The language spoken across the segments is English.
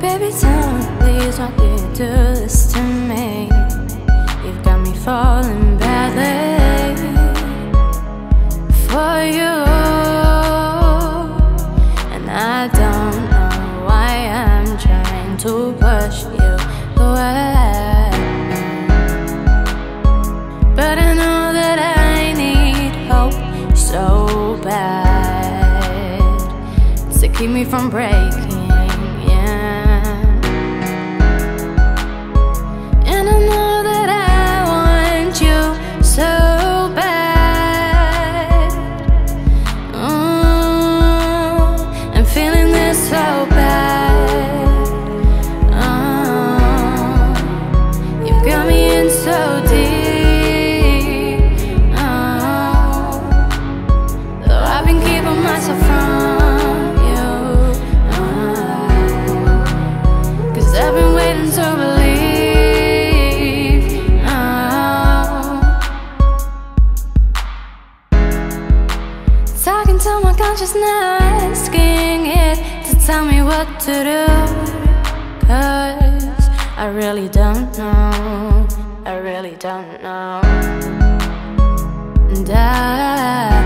Baby, tell me please, why do you do this to me? You've got me falling badly for you, and I don't know why I'm trying to push you away, but I know that I need hope so bad to keep me from breaking. Talking to my consciousness, asking it to tell me what to do, 'cause I really don't know, I really don't know. And I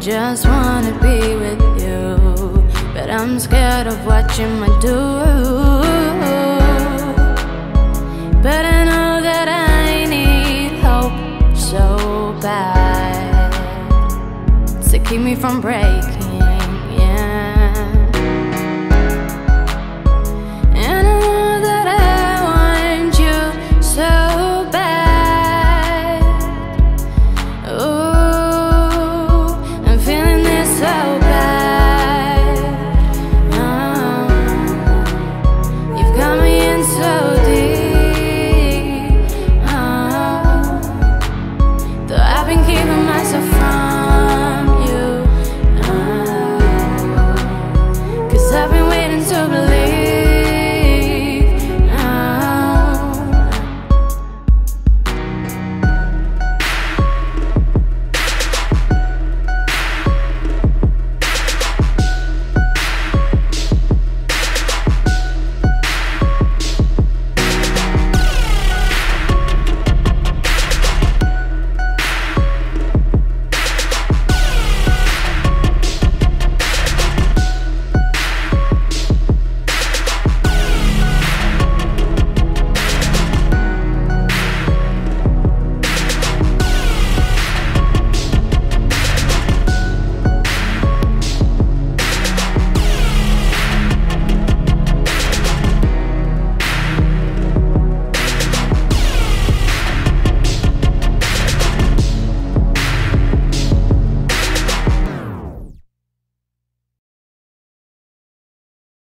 just wanna be with you, but I'm scared of what you might do. But I know that I need hope so bad, keep me from breaking.